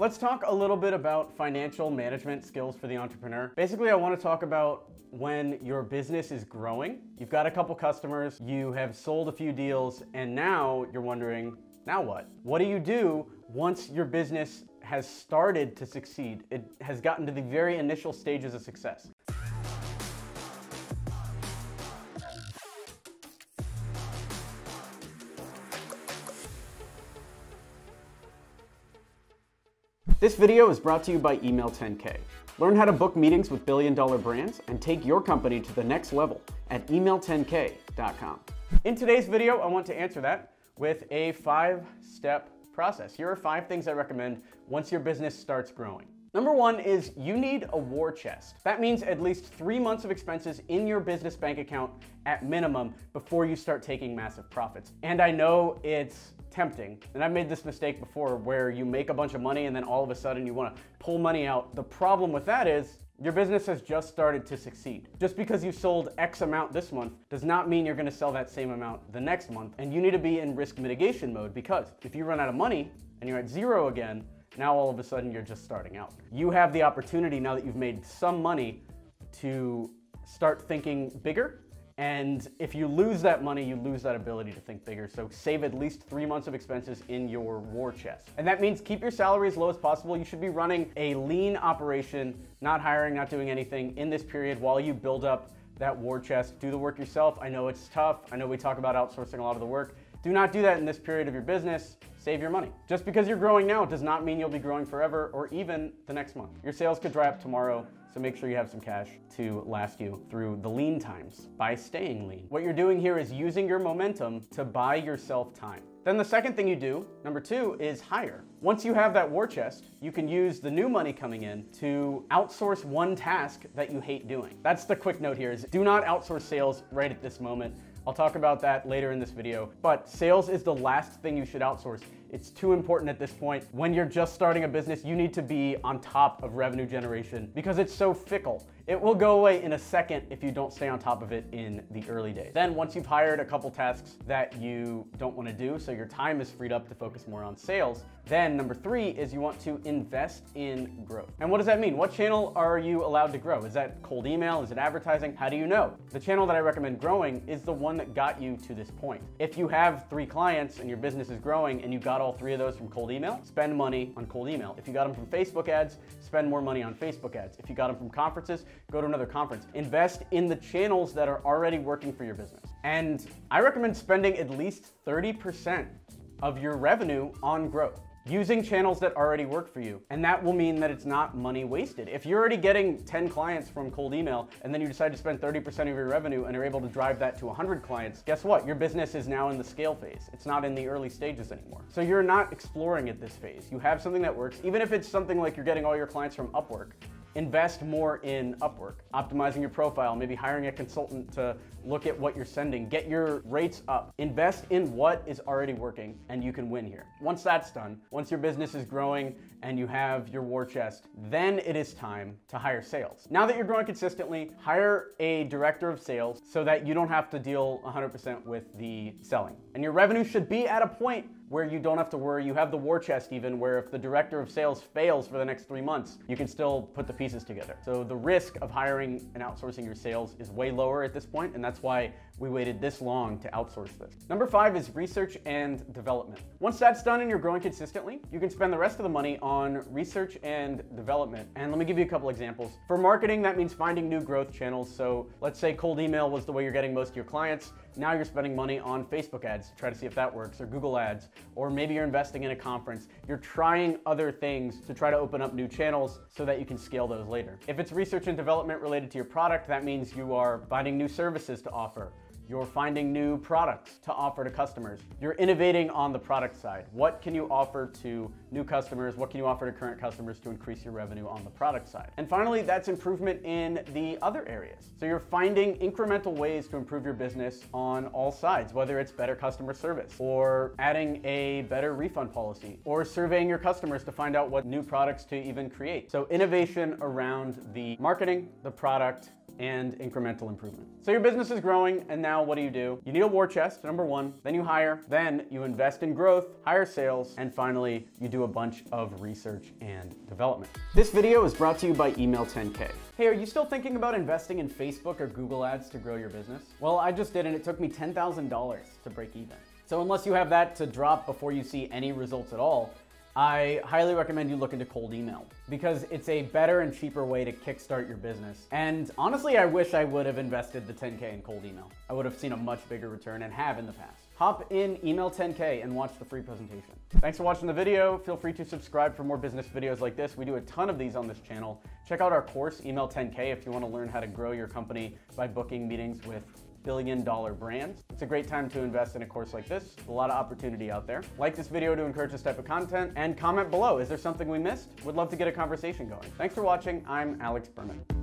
Let's talk a little bit about financial management skills for the entrepreneur. Basically, I want to talk about when your business is growing. You've got a couple customers, you have sold a few deals, and now you're wondering, now what? What do you do once your business has started to succeed? It has gotten to the very initial stages of success. This video is brought to you by Email 10K. Learn how to book meetings with billion-dollar brands and take your company to the next level at email10k.com. In today's video, I want to answer that with a five-step process. Here are five things I recommend once your business starts growing. Number one is you need a war chest. That means at least 3 months of expenses in your business bank account at minimum before you start taking massive profits. And I know it's tempting, and I've made this mistake before where you make a bunch of money and then all of a sudden you want to pull money out. The problem with that is your business has just started to succeed. Just because you sold X amount this month does not mean you're going to sell that same amount the next month, and you need to be in risk mitigation mode, because if you run out of money and you're at zero again, now all of a sudden you're just starting out. You have the opportunity, now that you've made some money, to start thinking bigger. And if you lose that money, you lose that ability to think bigger. So save at least 3 months of expenses in your war chest. And that means keep your salary as low as possible. You should be running a lean operation, not hiring, not doing anything in this period while you build up that war chest. Do the work yourself. I know it's tough. I know we talk about outsourcing a lot of the work. Do not do that in this period of your business. Save your money. Just because you're growing now does not mean you'll be growing forever or even the next month. Your sales could dry up tomorrow, so make sure you have some cash to last you through the lean times by staying lean. What you're doing here is using your momentum to buy yourself time. Then the second thing you do, number two, is hire. Once you have that war chest, you can use the new money coming in to outsource one task that you hate doing. That's the quick note here, is do not outsource sales right at this moment. I'll talk about that later in this video, but sales is the last thing you should outsource. It's too important at this point. When you're just starting a business, you need to be on top of revenue generation because it's so fickle. It will go away in a second if you don't stay on top of it in the early days. Then once you've hired a couple tasks that you don't want to do, so your time is freed up to focus more on sales, then number three is you want to invest in growth. And what does that mean? What channel are you allowed to grow? Is that cold email? Is it advertising? How do you know? The channel that I recommend growing is the one that got you to this point. If you have 3 clients and your business is growing and you got all 3 of those from cold email, spend money on cold email. If you got them from Facebook ads, spend more money on Facebook ads. If you got them from conferences, go to another conference. Invest in the channels that are already working for your business. And I recommend spending at least 30% of your revenue on growth, using channels that already work for you. And that will mean that it's not money wasted. If you're already getting 10 clients from cold email and then you decide to spend 30% of your revenue and are able to drive that to 100 clients, guess what? Your business is now in the scale phase. It's not in the early stages anymore. So you're not exploring at this phase. You have something that works, even if it's something like you're getting all your clients from Upwork. Invest more in Upwork, optimizing your profile, maybe hiring a consultant to look at what you're sending, get your rates up. Invest in what is already working and you can win here. Once that's done, once your business is growing and you have your war chest, then it is time to hire sales. Now that you're growing consistently, hire a director of sales so that you don't have to deal 100% with the selling. And your revenue should be at a point where you don't have to worry. You have the war chest, even where if the director of sales fails for the next 3 months, you can still put the pieces together. So the risk of hiring and outsourcing your sales is way lower at this point, and that's why we waited this long to outsource this. Number 5 is research and development. Once that's done and you're growing consistently, you can spend the rest of the money on research and development. And let me give you a couple examples. For marketing, that means finding new growth channels. So let's say cold email was the way you're getting most of your clients. Now you're spending money on Facebook ads to try to see if that works, or Google ads, or maybe you're investing in a conference. You're trying other things to try to open up new channels so that you can scale those later. If it's research and development related to your product, that means you are finding new services to offer. You're finding new products to offer to customers. You're innovating on the product side. What can you offer to new customers? What can you offer to current customers to increase your revenue on the product side? And finally, that's improvement in the other areas. So you're finding incremental ways to improve your business on all sides, whether it's better customer service, or adding a better refund policy, or surveying your customers to find out what new products to even create. So innovation around the marketing, the product, and incremental improvement. So your business is growing, and now what do? You need a war chest, number one, then you hire, then you invest in growth, higher sales, and finally, you do a bunch of research and development. This video is brought to you by Email 10K. Hey, are you still thinking about investing in Facebook or Google ads to grow your business? Well, I just did, and it took me $10,000 to break even. So unless you have that to drop before you see any results at all, I highly recommend you look into cold email because it's a better and cheaper way to kickstart your business. And honestly, I wish I would have invested the 10K in cold email. I would have seen a much bigger return and have in the past. Hop in Email 10K and watch the free presentation. Thanks for watching the video. Feel free to subscribe for more business videos like this. We do a ton of these on this channel. Check out our course, Email 10K, if you want to learn how to grow your company by booking meetings with billion-dollar brands. It's a great time to invest in a course like this. A lot of opportunity out there. Like this video to encourage this type of content and comment below. Is there something we missed? Would love to get a conversation going. Thanks for watching. I'm Alex Berman.